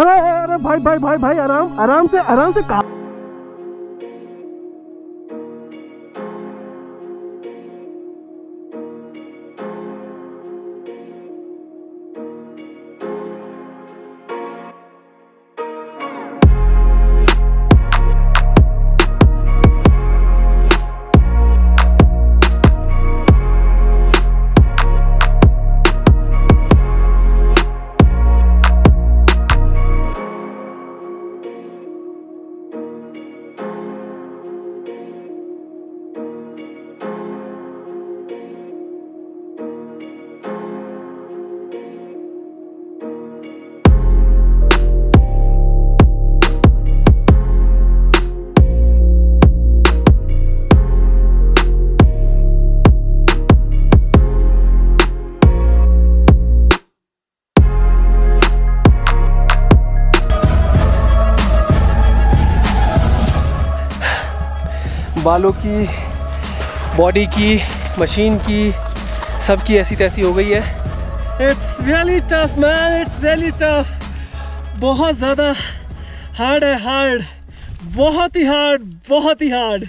अरे अरे भाई भाई भाई भाई आराम आराम से काम। बालों की, बॉडी की, मशीन की, सब की ऐसी तैसी हो गई है। It's really tough man, it's really tough. बहुत ज़्यादा हार्ड है, हार्ड, बहुत ही हार्ड, बहुत ही हार्ड।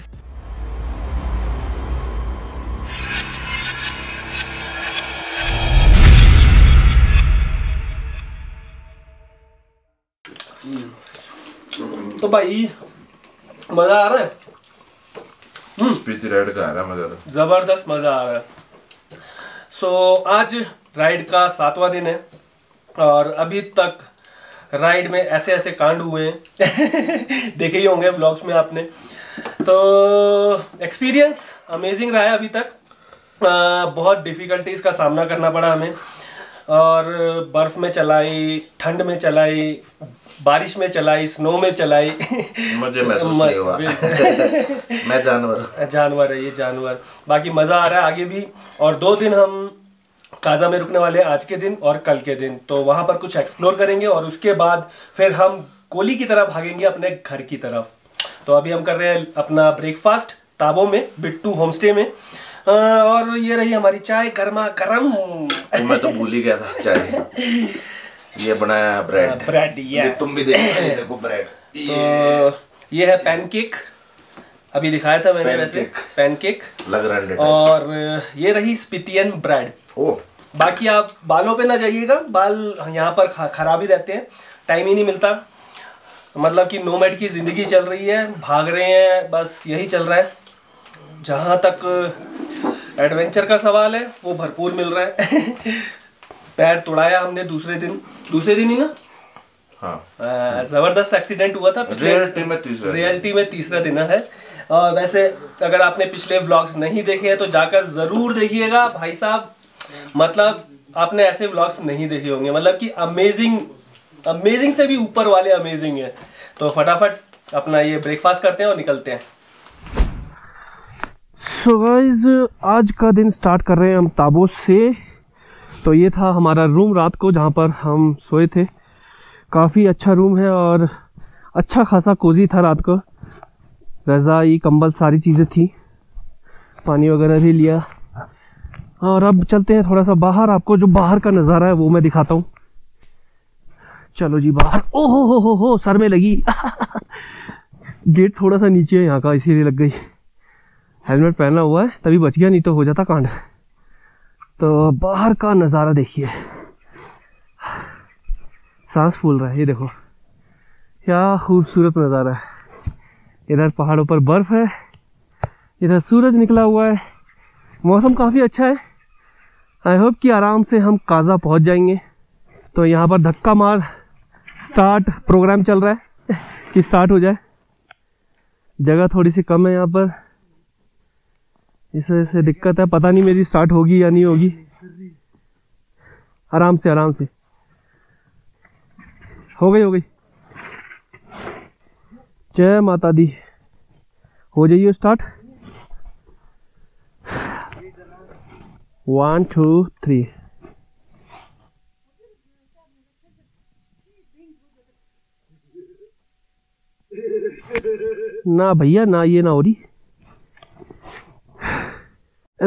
तो भाई मज़ा आ रहा है, स्पीति राइड का आ रहा मज़ा, ज़बरदस्त मज़ा आ रहा है। सो आज राइड का 7वां दिन है और अभी तक राइड में ऐसे ऐसे कांड हुए हैं देखे ही होंगे ब्लॉग्स में आपने। तो एक्सपीरियंस अमेजिंग रहा है अभी तक। बहुत डिफ़िकल्टीज़ का सामना करना पड़ा हमें, और बर्फ़ में चलाई, ठंड में चलाई, बारिश में चलाई, स्नो में चलाई, मुझे महसूस नहीं हुआ मैं जानवर है ये जानवर। बाकी मज़ा आ रहा है। आगे भी और 2 दिन हम काजा में रुकने वाले हैं, आज के दिन और कल के दिन। तो वहाँ पर कुछ एक्सप्लोर करेंगे और उसके बाद फिर हम कोली की तरफ भागेंगे अपने घर की तरफ। तो अभी हम कर रहे हैं अपना ब्रेकफास्ट ताबो में, बिट्टू होमस्टे में, और ये रही हमारी चाय गर्मा गर्म। मैं तो भूल ही गया था चाय, ये बनाया ब्रेड, ब्रेड ये तुम भी देखो ब्रेड। तो ये है पैनकेक, अभी दिखाया था मैंने, वैसे पैनकेक लग रहा है। और ये रही स्पितियन ब्रेड। बाकी आप बालों पे ना जाइएगा, बाल यहाँ पर खराब ही रहते हैं, टाइम ही नहीं मिलता। मतलब कि नोमैड की जिंदगी चल रही है, भाग रहे हैं, बस यही चल रहा है। जहाँ तक एडवेंचर का सवाल है वो भरपूर मिल रहा है पैर तोड़ाया हमने दूसरे दिन ही ना, हाँ, ज़बरदस्त एक्सीडेंट हुआ था। रियलिटी में तीसरा दिन है। और वैसे अगर आपने पिछले व्लॉग्स नहीं देखे हैं तो जाकर ज़रूर देखिएगा भाई साहब। मतलब आपने ऐसे व्लॉग्स नहीं देखे होंगे, मतलब कि अमेजिंग, अमेजिंग से भी ऊपर वाले अमेजिंग है। तो फटाफट अपना ये ब्रेकफास्ट करते हैं और निकलते हैं। सो गाइस, आज का दिन स्टार्ट कर रहे हैं हम ताबो से। तो ये था हमारा रूम रात को जहाँ पर हम सोए थे। काफ़ी अच्छा रूम है और अच्छा खासा कोजी था। रात को रज़ाई, कंबल, सारी चीज़ें थी, पानी वगैरह भी लिया। और अब चलते हैं थोड़ा सा बाहर, आपको जो बाहर का नज़ारा है वो मैं दिखाता हूँ। चलो जी बाहर। ओ हो सर में लगी गेट थोड़ा सा नीचे है यहाँ का, इसीलिए लग गई। हेलमेट पहना हुआ है तभी बच गया, नहीं तो हो जाता कांड। तो बाहर का नज़ारा देखिए, सांस फूल रहा है। ये देखो क्या खूबसूरत नज़ारा है। इधर पहाड़ों पर बर्फ़ है, इधर सूरज निकला हुआ है। मौसम काफ़ी अच्छा है। आई होप कि आराम से हम काजा पहुंच जाएंगे। तो यहाँ पर धक्का मार स्टार्ट प्रोग्राम चल रहा है कि स्टार्ट हो जाए। जगह थोड़ी सी कम है यहाँ पर, इससे दिक्कत है। पता नहीं मेरी स्टार्ट होगी या नहीं होगी। आराम से आराम से, हो गई हो गई। जय माता दी, हो जाइए स्टार्ट। 1 2 3। ना भैया ना, ये ना हो रही।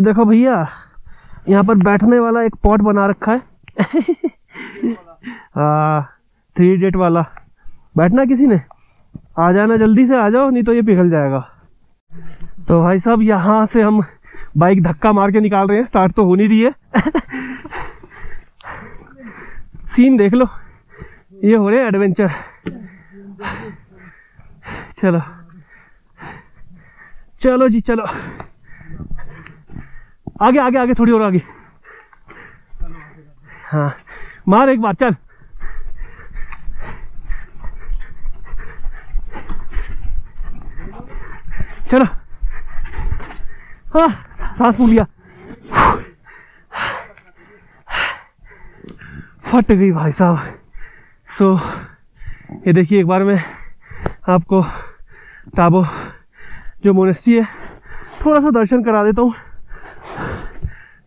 देखो भैया, यहाँ पर बैठने वाला एक पॉट बना रखा है 3 डेट वाला बैठना, किसी ने आ जाना, जल्दी से आ जाओ नहीं तो ये पिघल जाएगा। तो भाई साहब यहाँ से हम बाइक धक्का मार के निकाल रहे हैं, स्टार्ट तो हो नहीं रही है। सीन देख लो, ये हो रहे हैं एडवेंचर। चलो चलो जी चलो, आगे आगे आगे, थोड़ी और आगे। हाँ मार एक बार, चल चलो। हाँ सांस फूल गया, फट गई भाई साहब। सो ये देखिए, एक बार मैं आपको टाबो जो मोनेस्ट्री है थोड़ा सा दर्शन करा देता हूँ।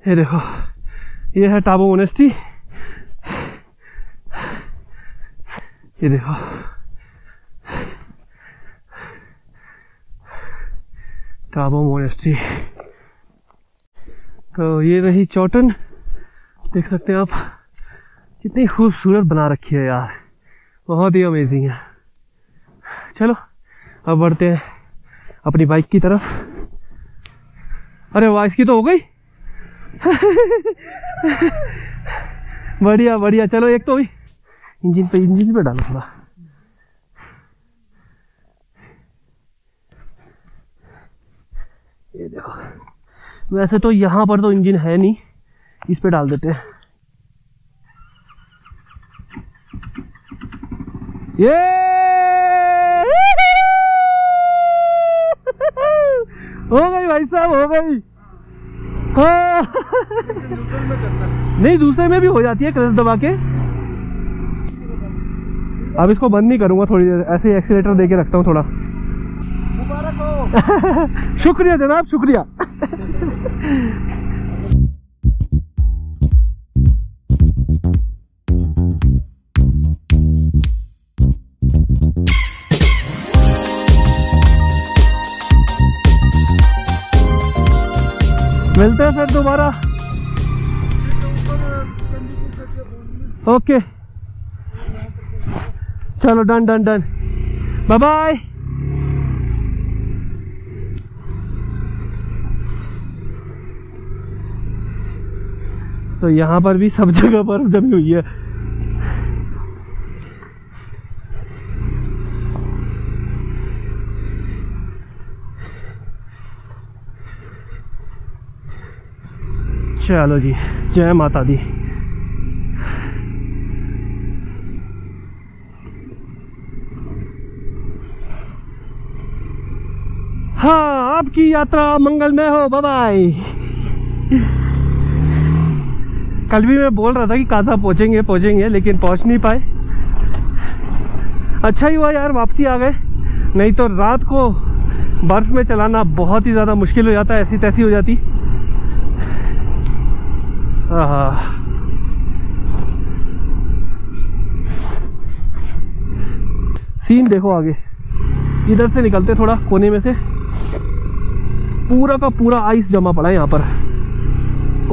ये देखो, ये है टाबो मोनेस्ट्री। ये देखो, टाबो मोनेस्ट्री। तो ये रही चौटन, देख सकते हैं आप कितनी खूबसूरत बना रखी है यार, बहुत ही अमेजिंग है। चलो अब बढ़ते हैं अपनी बाइक की तरफ। अरे वाह, इसकी तो हो गई। बढ़िया बढ़िया, चलो एक तो हुई। इंजन पे डालो थोड़ा। ये देखो, वैसे तो यहाँ पर तो इंजन है नहीं, इस पे डाल देते हैं। ये हो गई भाई साहब, हो गई। नहीं, दूसरे में भी हो जाती है क्लच दबा के। अब इसको बंद नहीं करूंगा, थोड़ी देर ऐसे ही एक्सीलेटर दे के रखता हूँ थोड़ा। मुबारक हो। शुक्रिया जनाब, शुक्रिया। मिलते हैं सर दोबारा। ओके चलो, done done done, bye bye. तो यहाँ पर भी सब जगह बर्फ जमी हुई है। चलो जी, जय माता दी। हाँ, आपकी यात्रा मंगलमय हो, बाय बाय। कल भी मैं बोल रहा था कि काजा पहुंचेंगे, लेकिन पहुंच नहीं पाए। अच्छा ही हुआ यार वापसी आ गए, नहीं तो रात को बर्फ में चलाना बहुत ही ज़्यादा मुश्किल हो जाता, ऐसी तैसी हो जाती। सीन देखो, आगे इधर से निकलते थोड़ा कोने में से, पूरा का पूरा आइस जमा पड़ा है यहाँ पर।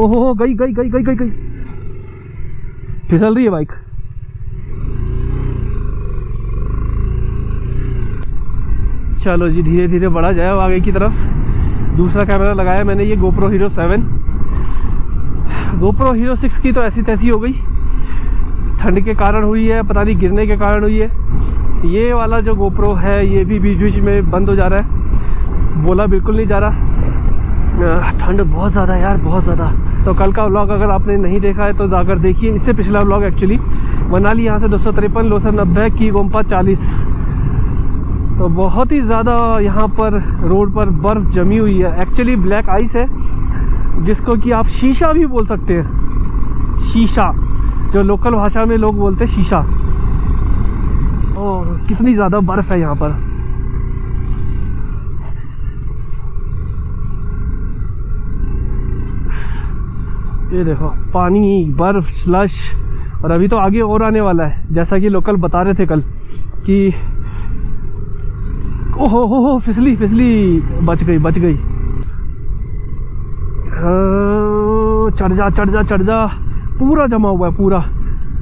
ओहो, गई गई गई गई गई गई, फिसल रही है बाइक। चलो जी, धीरे धीरे बढ़ा जाए आगे की तरफ। दूसरा कैमरा लगाया मैंने, ये GoPro Hero 7। GoPro Hero 6 की तो ऐसी तैसी हो गई, ठंड के कारण हुई है, पता नहीं गिरने के कारण हुई है। ये वाला जो GoPro है, ये भी बीच बीच में बंद हो जा रहा है, बोला बिल्कुल नहीं जा रहा। ठंड बहुत ज़्यादा यार, बहुत ज़्यादा। तो कल का व्लॉग अगर आपने नहीं देखा है तो जाकर देखिए, इससे पिछला व्लॉग एक्चुअली। मनाली यहाँ से 253, लोसर 90, की गोम्पा 40। तो बहुत ही ज़्यादा यहाँ पर रोड पर बर्फ़ जमी हुई है, एक्चुअली ब्लैक आइस है, जिसको कि आप शीशा भी बोल सकते हैं। शीशा, जो लोकल भाषा में लोग बोलते हैं शीशा। और कितनी ज़्यादा बर्फ है यहाँ पर। ये देखो, पानी, बर्फ, स्लश। और अभी तो आगे और आने वाला है, जैसा कि लोकल बता रहे थे कल कि। ओहो हो, फिसली फिसली, बच गई बच गई। चढ़ जा चढ़ जा चढ़ जा, पूरा जमा हुआ है पूरा।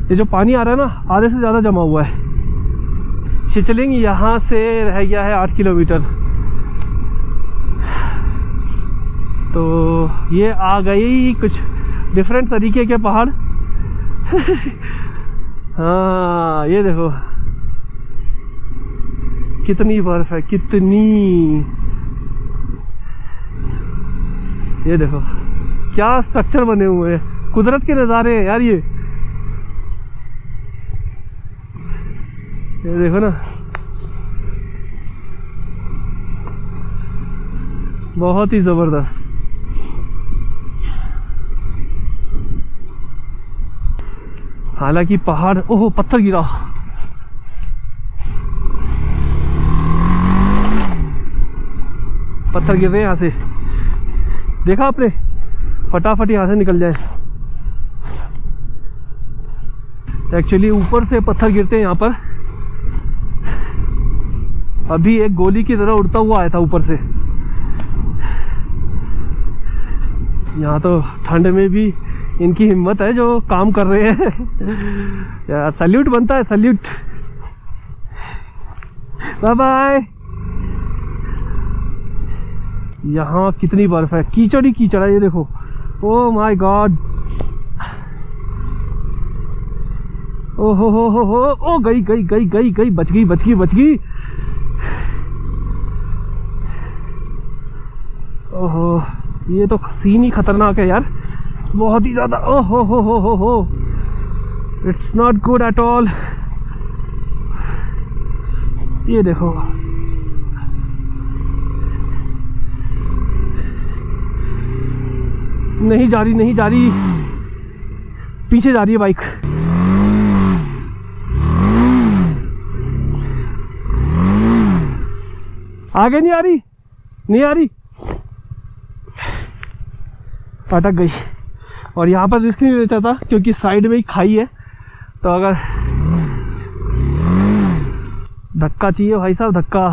ये जो पानी आ रहा है ना आधे से ज़्यादा जमा हुआ है। शिचलिंग यहाँ से रह गया है 8 किलोमीटर। तो ये आ गई कुछ डिफरेंट तरीके के पहाड़। हाँ ये देखो कितनी बर्फ है, कितनी। ये देखो क्या स्ट्रक्चर बने हुए हैं, कुदरत के नज़ारे हैं यार। ये देखो ना, बहुत ही ज़बरदस्त। हालांकि पहाड़, ओहो पत्थर गिरा। पत्थर गिर रहे हैं यहाँ से, देखा आपने? फटाफट यहाँ से निकल जाए। एक्चुअली ऊपर से पत्थर गिरते हैं यहाँ पर। अभी एक गोली की तरह उड़ता हुआ आया था ऊपर से। यहाँ तो ठंड में भी इनकी हिम्मत है जो काम कर रहे हैं। यार सैल्यूट बनता है, सैल्यूट। Bye bye. यहाँ कितनी बर्फ है, कीचड़ ही कीचड़ है। ये देखो, ओ माय गॉड। ओ हो हो, ओ गई गई गई गई गई, बच गई बच गई बच गई। ओहो ये तो सीन ही खतरनाक है यार, बहुत ही ज़्यादा। ओ हो, it's not good at all. ये देखो नहीं जा रही, नहीं जा रही, पीछे जा रही है बाइक। आगे नहीं आ रही, नहीं आ रही, अटक गई। और यहाँ पर रिस्क नहीं लेता था क्योंकि साइड में ही खाई है, तो अगर धक्का चाहिए भाई साहब, धक्का।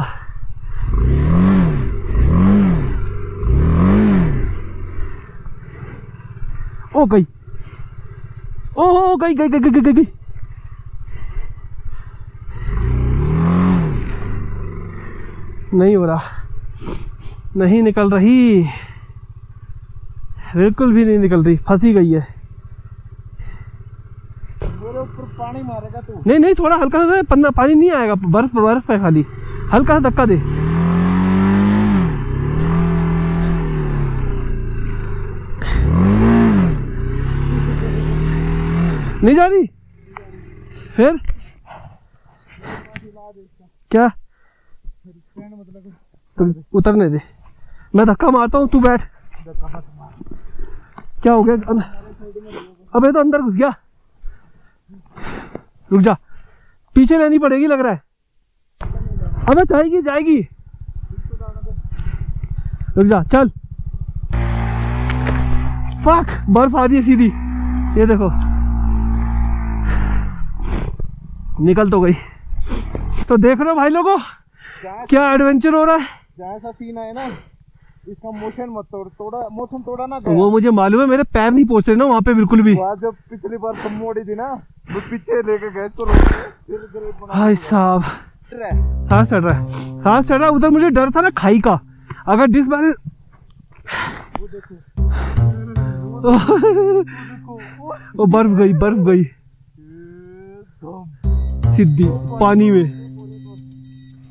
ओ गई, ओ गई गई गई गई गई गई। नहीं हो रहा, नहीं निकल रही, बिल्कुल भी नहीं निकल रही, फंसी गई है। मेरे ऊपर पानी मारेगा तू? नहीं नहीं, थोड़ा हल्का सा पन्ना, पानी नहीं आएगा, बर्फ बर्फ है खाली, हल्का सा धक्का दे। नहीं जा रही फिर क्या? तुम उतरने दे, मैं धक्का मारता हूँ, तू बैठ। क्या हो गया? अबे तो अंदर घुस गया। रुक जा, पीछे रहनी पड़ेगी लग रहा है। अबे जाएगी जाएगी, रुक जा, चल। फक, बर्फ आ रही है सीधी। ये देखो निकल तो गई। तो देख रहे हो भाई लोगों क्या एडवेंचर हो रहा है। जैसा सीन है ना, इसका मोशन मत तोड़, मोशन तोड़ा ना। वो मुझे मालूम है, मेरे पैर नहीं पहुंच रहे ना वहाँ पे बिल्कुल भी। जब पिछली बार तुम मोड़ी थी ना, वो पीछे लेके गए तो भाई साहब सांस चढ़ रहा है, सांस चढ़ रहा है। उधर मुझे डर था ना खाई का, अगर जिस बार वो बर्फ गई, बर्फ गई सीधी पानी में।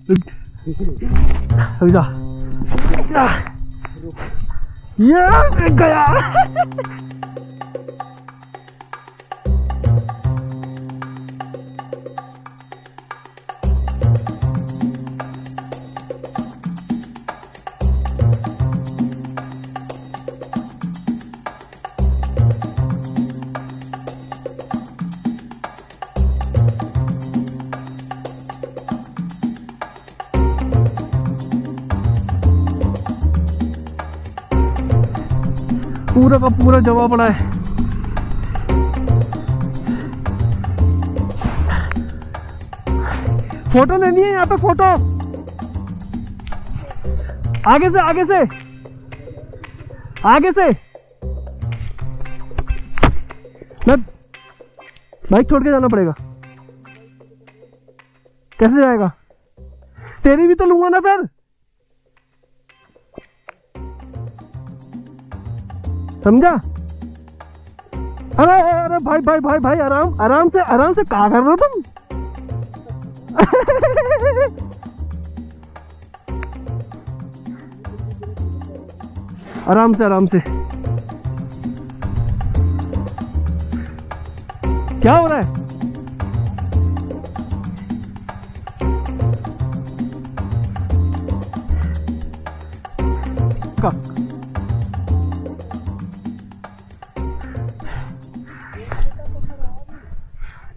ये गया। पूरा का पूरा जमा पड़ा है। फोटो लेनी है यहाँ पे, फोटो। आगे से आगे से आगे से। बाइक छोड़ के जाना पड़ेगा। कैसे जाएगा? तेरी भी तो लूंगा ना फिर, समझा? अरे अरे भाई भाई भाई भाई आराम आराम से, आराम से, क्या कर रहे हो तुम? आराम से आराम से, क्या हो रहा है?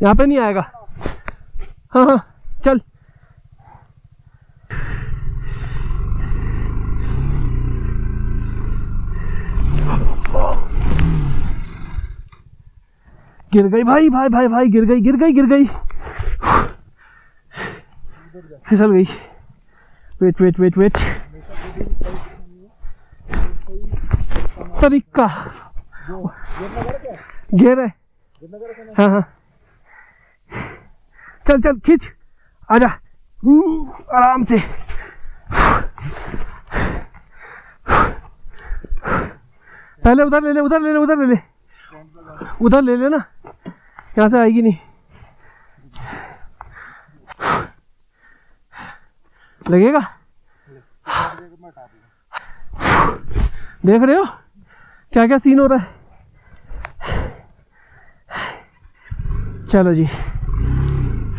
यहाँ पे नहीं आएगा। हाँ हाँ चल, गिर गई भाई भाई भाई भाई, गिर गई गिर गई गिर गई, फिसल गई। वेट वेट वेट वेट, तरीका घेर है। हाँ हाँ चल चल, खींच, आजा आराम से। पहले उधर ले ले, उधर ले ले, उधर ले ले, उधर ले ले ना, यहाँ से आएगी नहीं। लगेगा, देख रहे हो क्या क्या सीन हो रहा है। चलो जी,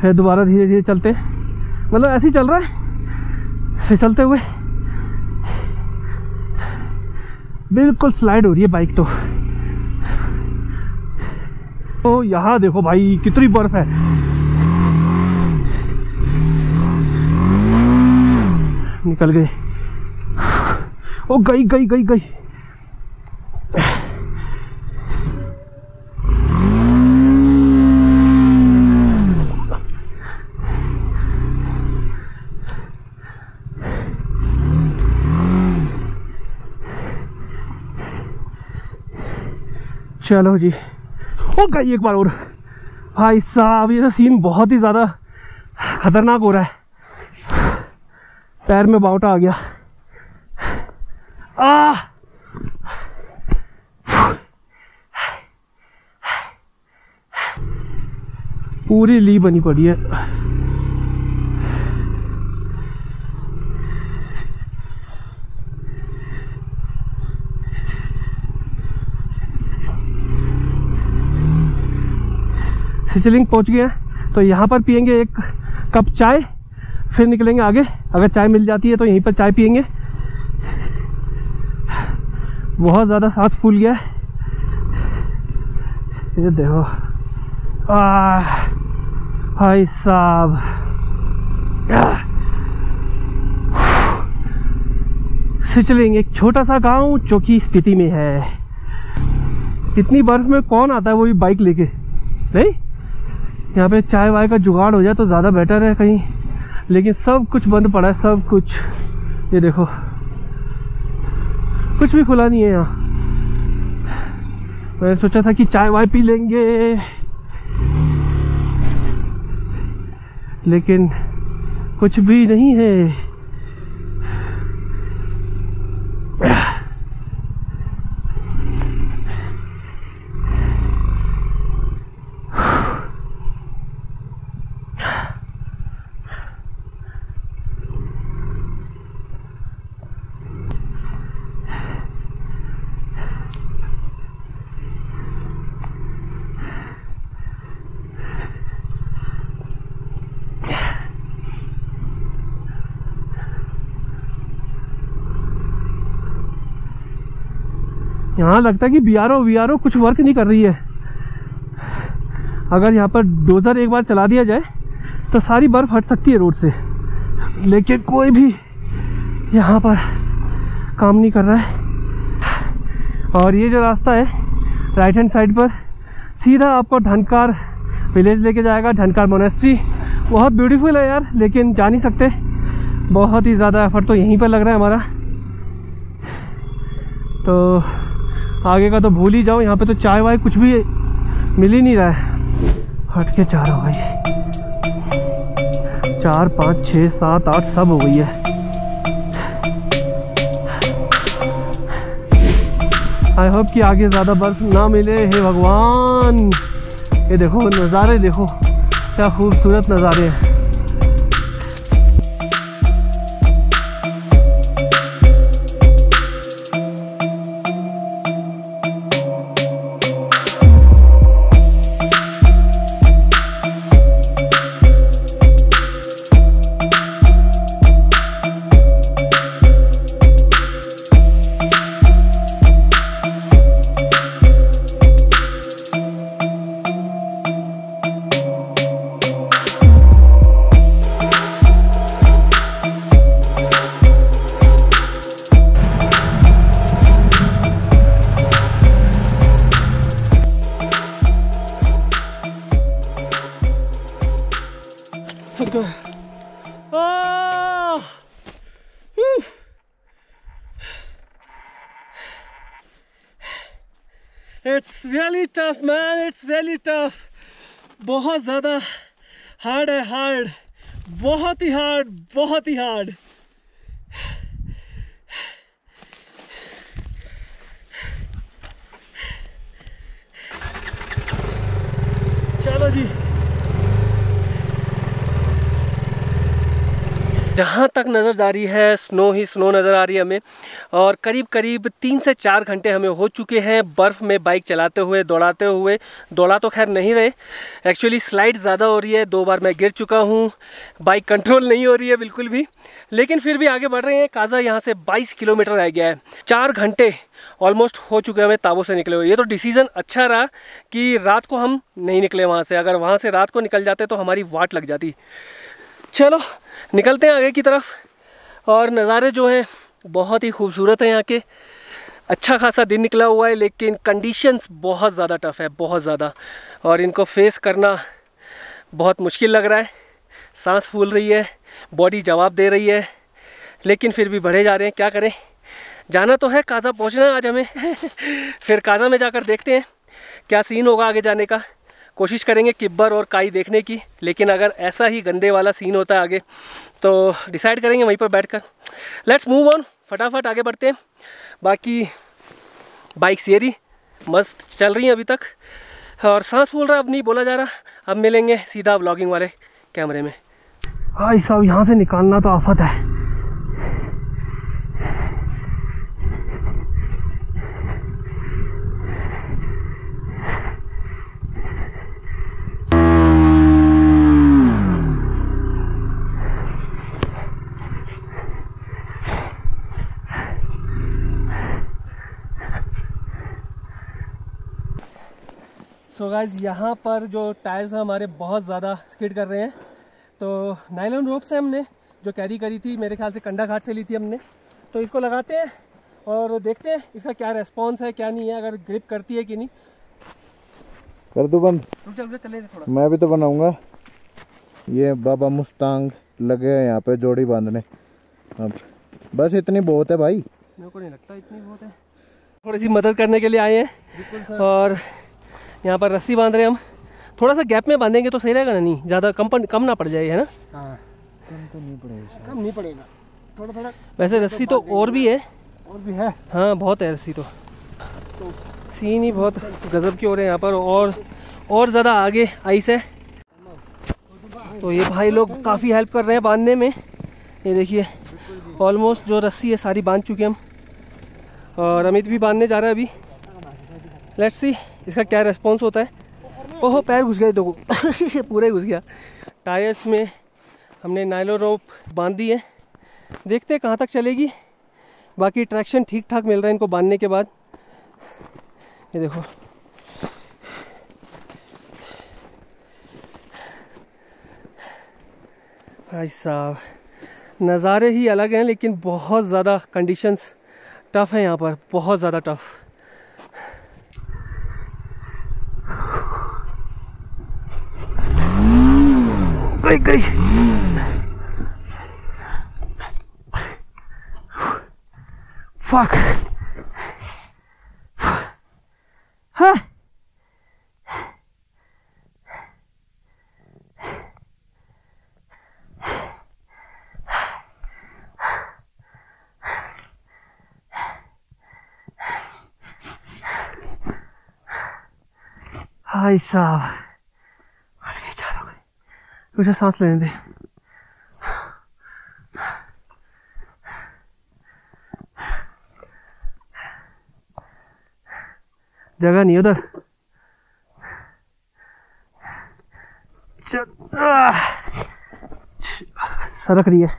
फिर दोबारा धीरे धीरे चलते, मतलब ऐसे ही चल रहा है, फिर चलते हुए बिल्कुल स्लाइड हो रही है बाइक। तो यहाँ देखो भाई कितनी बर्फ है। निकल गए, ओ गई गई गई गई। चलो जी, ओ गई एक बार और। भाई साहब ये तो सीन बहुत ही ज़्यादा खतरनाक हो रहा है। पैर में बावटा आ गया। आ पूरी ली बनी पड़ी है। सिचलिंग पहुंच गए हैं, तो यहाँ पर पियेंगे एक कप चाय, फिर निकलेंगे आगे। अगर चाय मिल जाती है तो यहीं पर चाय पियेंगे। बहुत ज़्यादा सांस फूल गया है, ये देखो। भाई साहब सिचलिंग, एक छोटा सा गांव जो कि स्पीति में है। इतनी बर्फ में कौन आता है वो भी बाइक लेके, नहीं? यहाँ पे चाय वाय का जुगाड़ हो जाए तो ज़्यादा बेटर है कहीं, लेकिन सब कुछ बंद पड़ा है, सब कुछ। ये देखो कुछ भी खुला नहीं है यहाँ। मैंने सोचा था कि चाय वाय पी लेंगे, लेकिन कुछ भी नहीं है। यहाँ लगता है कि बीआरओ कुछ वर्क नहीं कर रही है। अगर यहाँ पर डोजर एक बार चला दिया जाए तो सारी बर्फ हट सकती है रोड से, लेकिन कोई भी यहाँ पर काम नहीं कर रहा है। और ये जो रास्ता है राइट हैंड साइड पर, सीधा आपको ढनकार विलेज लेके जाएगा। ढनकार मोनेस्ट्री बहुत ब्यूटीफुल है यार, लेकिन जा नहीं सकते, बहुत ही ज़्यादा एफर्ट तो यहीं पर लग रहा है हमारा। तो आगे का तो भूल ही जाओ, यहाँ पे तो चाय वाय कुछ भी मिल ही नहीं रहा है। हट के चार हो गई, 4 5 6 7 8 सब हो गई है। आई होप कि आगे ज़्यादा बर्फ ना मिले, हे भगवान। ये देखो नज़ारे, देखो क्या खूबसूरत नज़ारे हैं। It's really tough man, it's really tough. बहुत ज़्यादा हार्ड है, हार्ड, बहुत ही हार्ड, बहुत ही हार्ड। चलो जी, जहाँ तक नज़र आ रही है स्नो ही स्नो नज़र आ रही है हमें। और करीब करीब 3 से 4 घंटे हमें हो चुके हैं बर्फ़ में बाइक चलाते हुए, दौड़ाते हुए। दौड़ा तो खैर नहीं रहे, एक्चुअली स्लाइड ज़्यादा हो रही है। 2 बार मैं गिर चुका हूँ, बाइक कंट्रोल नहीं हो रही है बिल्कुल भी, लेकिन फिर भी आगे बढ़ रहे हैं। काज़ा यहाँ से 22 किलोमीटर रह गया है, 4 घंटे ऑलमोस्ट हो चुके हैं हमें ताबो से निकले हुए। ये तो डिसीज़न अच्छा रहा कि रात को हम नहीं निकले वहाँ से, अगर वहाँ से रात को निकल जाते तो हमारी वाट लग जाती। चलो निकलते हैं आगे की तरफ। और नज़ारे जो हैं बहुत ही खूबसूरत हैं यहाँ के। अच्छा खासा दिन निकला हुआ है, लेकिन कंडीशंस बहुत ज़्यादा टफ़ है, बहुत ज़्यादा, और इनको फेस करना बहुत मुश्किल लग रहा है। सांस फूल रही है, बॉडी जवाब दे रही है, लेकिन फिर भी बढ़े जा रहे हैं। क्या करें, जाना तो है, काज़ा पहुँचना है आज हमें। फिर काज़ा में जाकर देखते हैं क्या सीन होगा आगे जाने का। कोशिश करेंगे किब्बर और काई देखने की, लेकिन अगर ऐसा ही गंदे वाला सीन होता है आगे तो डिसाइड करेंगे वहीं पर बैठकर। लेट्स मूव ऑन, फटाफट आगे बढ़ते हैं। बाकी बाइक सीरी मस्त चल रही है अभी तक, और सांस फूल रहा, अब नहीं बोला जा रहा। अब मिलेंगे सीधा व्लॉगिंग वाले कैमरे में। भाई साहब यहाँ से निकालना तो आफत है। तो गाइज़ यहाँ पर जो टायर्स हमारे बहुत ज़्यादा स्किड कर रहे हैं, तो नायलॉन रोप से हमने जो कैरी करी थी, मेरे ख्याल से कंडा घाट से ली थी हमने, तो इसको लगाते हैं और देखते हैं इसका क्या रेस्पॉन्स है, क्या नहीं है, अगर ग्रिप करती है कि नहीं। कर दो बंद, चले थोड़ा, मैं भी तो बनाऊँगा। ये बाबा मुस्तांग लगे हैं यहाँ पे जोड़ी बांधने। अब बस इतनी बहुत है भाई, मेरे को नहीं लगता इतनी बहुत है। थोड़ी सी मदद करने के लिए आए हैं, और यहाँ पर रस्सी बांध रहे हैं हम। थोड़ा सा गैप में बांधेंगे तो सही रहेगा ना, नहीं ज़्यादा कम ना पड़ जाए, है ना। हाँ, कम नहीं पड़ेगा, थोड़ा थोड़ा। वैसे रस्सी तो और भी है। हाँ बहुत है रस्सी तो सीन ही बहुत गजब के हो रहे हैं यहाँ पर। और ज़्यादा आगे आइस है, तो ये भाई लोग काफ़ी हेल्प कर रहे हैं बांधने में। ये देखिए ऑलमोस्ट जो रस्सी है सारी बांध चुके हम, और अमित भी बांधने जा रहा है अभी। लेट्स सी इसका क्या रेस्पॉन्स होता है। ओहो पैर घुस गए, देखो पूरा ही घुस गया। टायर्स में हमने नायलो रोप बांधी है, देखते हैं कहाँ तक चलेगी। बाकी ट्रैक्शन ठीक ठाक मिल रहा है इनको बांधने के बाद। ये देखो भाई साहब नज़ारे ही अलग हैं, लेकिन बहुत ज़्यादा कंडीशंस टफ़ है यहाँ पर, बहुत ज़्यादा टफ़। गई फक, हाँ भाई साहब मुझे सांस लेने दे। जगह नहीं उधर। सरक रही है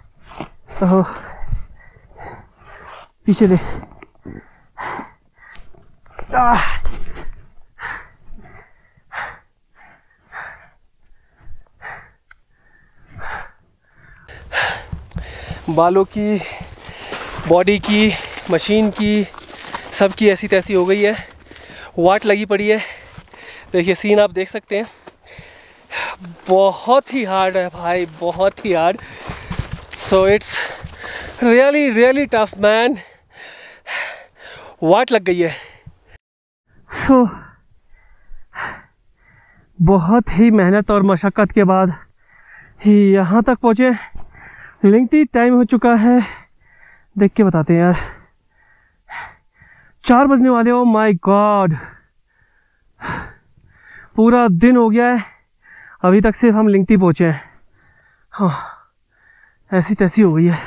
तो पीछे दे। बालों की, बॉडी की, मशीन की, सब की ऐसी तैसी हो गई है, वाट लगी पड़ी है। देखिए सीन आप देख सकते हैं, बहुत ही हार्ड है भाई, बहुत ही hard. So it's really really tough man, वाट लग गई है। सो बहुत ही मेहनत और मशक्क़त के बाद ही यहाँ तक पहुँचे। लेंथी टाइम हो चुका है, देख के बताते हैं यार, 4 बजने वाले। ओ माय गॉड, पूरा दिन हो गया है, अभी तक सिर्फ हम लिंगती पहुँचे हैं। हाँ, ऐसी तैसी हो गई है,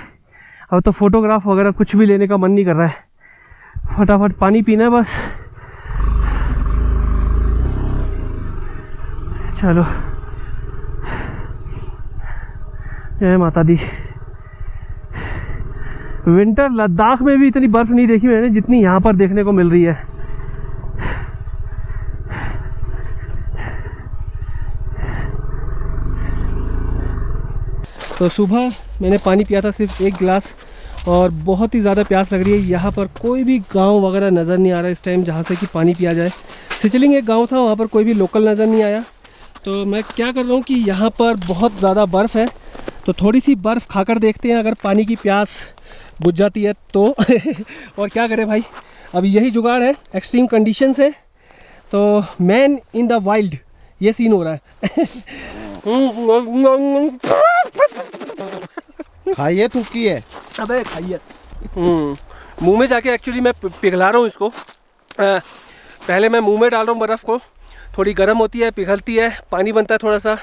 अब तो फोटोग्राफ वगैरह कुछ भी लेने का मन नहीं कर रहा है, फटाफट पानी पीना है बस। चलो जय माता दी। विंटर लद्दाख में भी इतनी बर्फ़ नहीं देखी मैंने जितनी यहाँ पर देखने को मिल रही है। तो सुबह मैंने पानी पिया था सिर्फ 1 गिलास और बहुत ही ज़्यादा प्यास लग रही है। यहाँ पर कोई भी गांव वगैरह नज़र नहीं आ रहा इस टाइम जहाँ से कि पानी पिया जाए। सिचलिंग एक गांव था, वहाँ पर कोई भी लोकल नज़र नहीं आया। तो मैं क्या कर रहा हूँ कि यहाँ पर बहुत ज़्यादा बर्फ़ है, तो थोड़ी सी बर्फ़ खाकर देखते हैं, अगर पानी की प्यास बुझ जाती है तो और क्या करें भाई, अब यही जुगाड़ है, एक्सट्रीम कंडीशंस है, तो मैन इन द वाइल्ड ये सीन हो रहा है। खाइए थूकी है, अबे खाइए मुंह में जाके। एक्चुअली मैं पिघला रहा हूँ इसको, पहले मैं मुंह में डाल रहा हूँ बर्फ़ को, थोड़ी गर्म होती है, पिघलती है, पानी बनता है थोड़ा सा,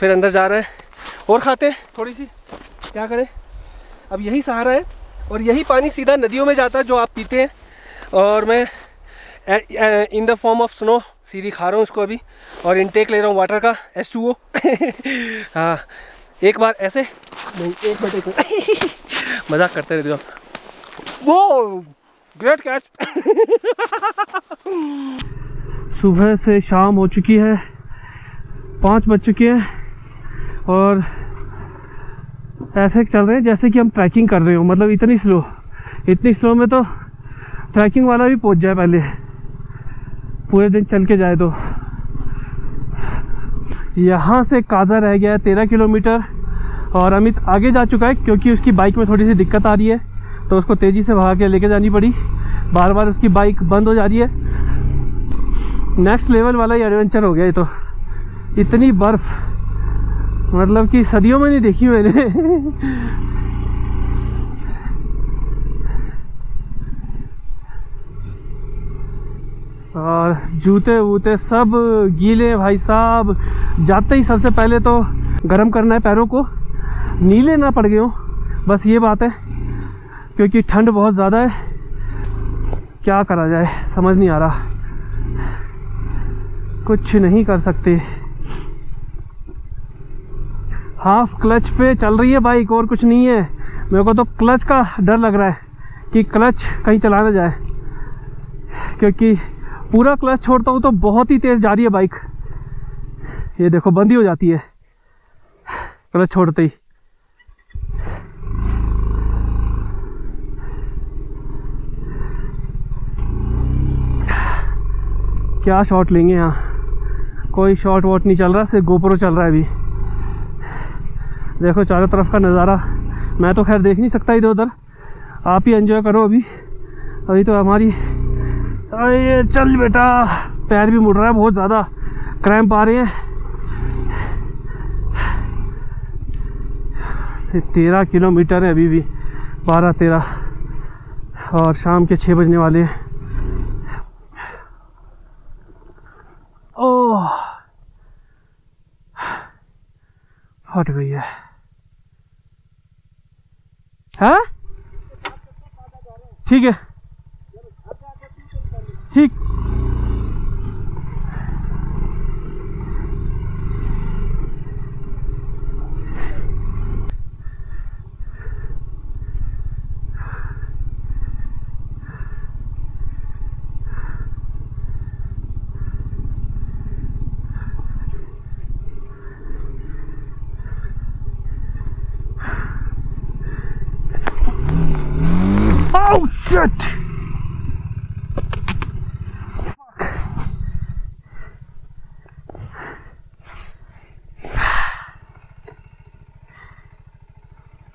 फिर अंदर जा रहा है और खाते हैं थोड़ी सी, क्या करें अब यही सहारा है। और यही पानी सीधा नदियों में जाता है जो आप पीते हैं, और मैं in the form of snow सीधी खा रहा हूँ इसको अभी, और इनटेक ले रहा हूँ वाटर का, H2O। हाँ एक बार ऐसे, नहीं एक बार एक मजाक करते रहते हो। वो ग्रेट कैच। सुबह से शाम हो चुकी है, 5 बज चुके हैं और ऐसे चल रहे हैं जैसे कि हम ट्रैकिंग कर रहे हो, मतलब इतनी स्लो, इतनी स्लो में तो ट्रैकिंग वाला भी पहुंच जाए पहले, पूरे दिन चल के जाए। तो यहाँ से काजा रह गया है 13 किलोमीटर और अमित आगे जा चुका है क्योंकि उसकी बाइक में थोड़ी सी दिक्कत आ रही है, तो उसको तेज़ी से भगा के लेके जानी पड़ी, बार बार उसकी बाइक बंद हो जा रही है। नेक्स्ट लेवल वाला ही एडवेंचर हो गया ये तो, इतनी बर्फ़ मतलब कि सदियों में नहीं देखी मैंने। और जूते वूते सब गीले भाई साहब, जाते ही सबसे पहले तो गर्म करना है पैरों को, नीले ना पड़ गए हो बस ये बात है, क्योंकि ठंड बहुत ज़्यादा है। क्या करा जाए समझ नहीं आ रहा, कुछ नहीं कर सकते। हाफ क्लच पे चल रही है बाइक और कुछ नहीं है, मेरे को तो क्लच का डर लग रहा है कि क्लच कहीं चला ना जाए, क्योंकि पूरा क्लच छोड़ता हूँ तो बहुत ही तेज़ जा रही है बाइक। ये देखो बंद ही हो जाती है क्लच छोड़ते ही। क्या शॉट लेंगे यहाँ, कोई शॉट वॉट नहीं चल रहा, सिर्फ GoPro चल रहा है अभी। देखो चारों तरफ का नज़ारा, मैं तो खैर देख नहीं सकता इधर उधर, आप ही एंजॉय करो अभी। अभी तो हमारी, अरे चल बेटा, पैर भी मुड़ रहा है, बहुत ज़्यादा क्रैम्प आ रहे हैं। 13 किलोमीटर है अभी भी, 12-13, और शाम के 6 बजने वाले हैं। ओह हट गई है। हाँ ठीक है, ठीक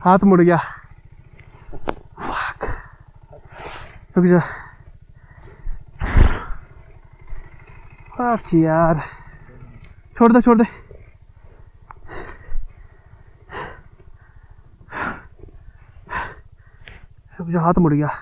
हाथ मुड़ गया। रुक जा यार, छोड़ दे छोड़ दे। रुक जा, हाथ मुड़ गया।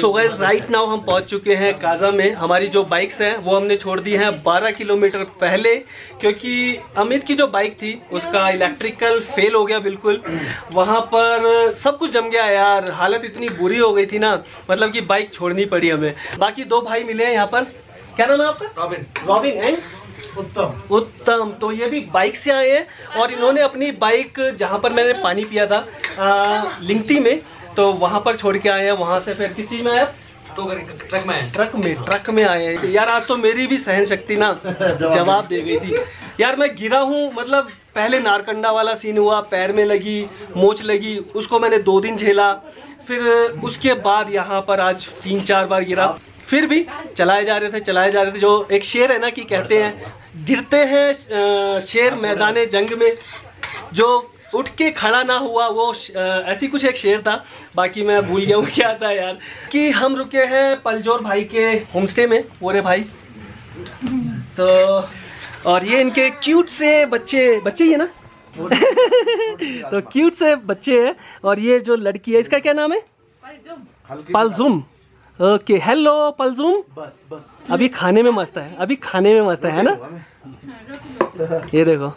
सो गाइस राइट नाउ हम पहुंच चुके हैं काजा में। हमारी जो बाइक्स हैं वो हमने छोड़ दी हैं 12 किलोमीटर पहले, क्योंकि अमित की जो बाइक थी उसका इलेक्ट्रिकल फेल हो गया बिल्कुल। वहां पर सब कुछ जम गया यार, हालत इतनी बुरी हो गई थी ना, मतलब कि बाइक छोड़नी पड़ी हमें। बाकी दो भाई मिले हैं यहाँ पर, क्या नाम है आपका? रॉबिन। रॉबिन एंड उत्तम। उत्तम तो ये भी बाइक से आए हैं, और इन्होंने अपनी बाइक जहाँ पर मैंने पानी पिया था लिंगटी में, तो वहाँ पर छोड़ के आए हैं। वहाँ से फिर किस चीज़ में आए? ट्रक में आए हैं। यार आज तो मेरी भी सहन शक्ति ना जवाब दे गई थी यार। मैं गिरा हूँ, मतलब पहले नारकंडा वाला सीन हुआ, पैर में लगी मोच लगी, उसको मैंने 2 दिन झेला। फिर उसके बाद यहाँ पर आज 3-4 बार गिरा, फिर भी चलाए जा रहे थे। जो एक शेर है ना कि कहते हैं गिरते हैं शेर मैदान जंग में, जो उठ के खड़ा ना हुआ वो ऐसी कुछ एक शेर था, बाकी मैं भूल गया हूँ क्या था यार। कि हम रुके हैं पलजोर भाई के होमस्टे में, बोरे भाई तो, और ये इनके क्यूट से बच्चे ही है ना तो क्यूट से बच्चे हैं, और ये जो लड़की है इसका क्या नाम है? पलजुम। ओके हेलो पलजुम। बस अभी खाने में मस्त है, है ना? ये देखो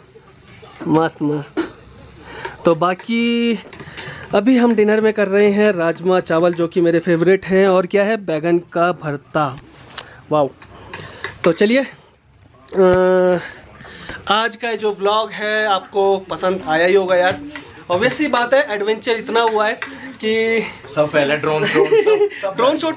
मस्त। तो बाकी अभी हम डिनर में कर रहे हैं राजमा चावल, जो कि मेरे फेवरेट हैं, और क्या है बैगन का भरता। वाओ। तो चलिए आज का जो व्लॉग है आपको पसंद आया ही होगा यार। ऑब्वियसली बात है एडवेंचर इतना हुआ है कि सब पहले ड्रोन शॉट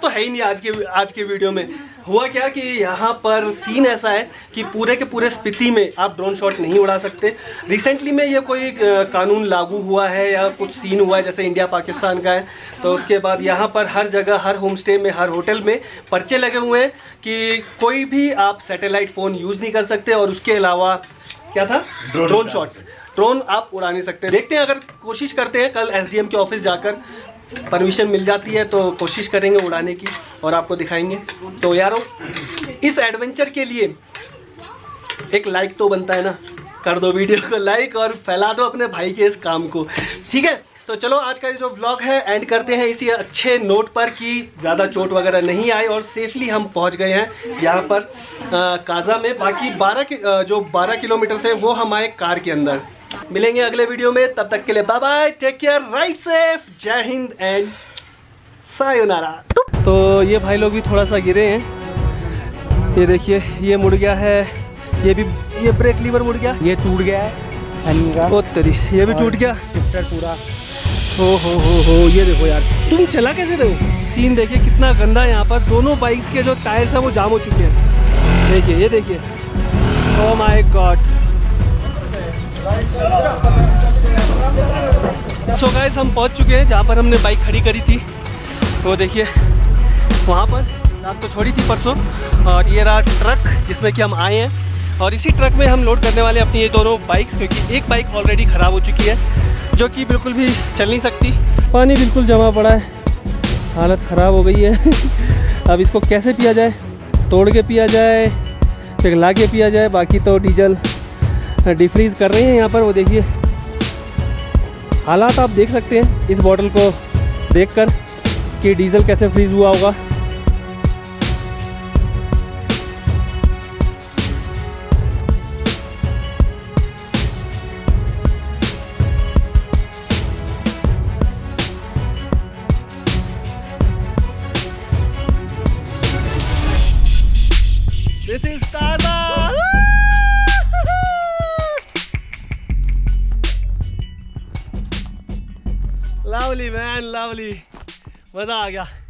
तो है ही नहीं। आज के वीडियो में हुआ क्या कि यहाँ पर सीन ऐसा है कि पूरे के पूरे स्पिति में आप ड्रोन शॉट नहीं उड़ा सकते। रिसेंटली में ये कोई कानून लागू हुआ है या कुछ सीन हुआ है, जैसे इंडिया पाकिस्तान का है, तो उसके बाद यहाँ पर हर जगह, हर होम स्टे में, हर होटल में पर्चे लगे हुए हैं कि कोई भी आप सैटेलाइट फ़ोन यूज़ नहीं कर सकते, और उसके अलावा क्या था ड्रोन शॉट्स, ड्रोन आप उड़ा नहीं सकते। देखते हैं, अगर कोशिश करते हैं, कल एसडीएम के ऑफिस जाकर परमिशन मिल जाती है तो कोशिश करेंगे उड़ाने की और आपको दिखाएंगे। तो यारों इस एडवेंचर के लिए एक लाइक तो बनता है ना, कर दो वीडियो को लाइक और फैला दो अपने भाई के इस काम को, ठीक है? तो चलो आज का जो व्लॉग है एंड करते हैं इसी अच्छे नोट पर कि ज़्यादा चोट वगैरह नहीं आई और सेफली हम पहुंच गए हैं यहाँ पर काजा में। बाकी 12 किलोमीटर थे वो हमारे कार के अंदर। मिलेंगे अगले वीडियो में, तब तक के लिए bye bye, take care, ride safe, Jai Hind and sayonara. तो ये भाई लोग भी थोड़ा सा गिरे हैं, ये देखिए ये मुड़ गया है, ये ब्रेक लीवर मुड़ गया, ये टूट गया है, ओ तेरी ये भी टूट गया, शिफ्टर पूरा। हो ये देखो यार, तुम चला कैसे रहे हो? सीन देखिए कितना गंदा है यहाँ पर। दोनों बाइक्स के जो टायर्स हैं वो जाम हो चुके हैं, देखिए ये देखिए। Oh my God. So guys हम पहुंच चुके हैं जहाँ पर हमने बाइक खड़ी करी थी, तो देखिए वहाँ पर रात को छोड़ी थी परसों, और ये रहा ट्रक जिसमें कि हम आए हैं, और इसी ट्रक में हम लोड करने वाले अपनी ये दोनों बाइक्स, क्योंकि एक बाइक ऑलरेडी ख़राब हो चुकी है जो कि बिल्कुल भी चल नहीं सकती। पानी बिल्कुल जमा पड़ा है, हालत ख़राब हो गई है अब इसको कैसे पिया जाए? तोड़ के पिया जाए, पिघला के पिया जाए, बाकी तो डीजल डिफ्रीज़ कर रहे हैं यहाँ पर, वो देखिए हालात आप देख सकते हैं इस बॉटल को देखकर कि डीज़ल कैसे फ्रीज हुआ होगा। This is Kaza! Lovely man, lovely. मज़ा आ गया।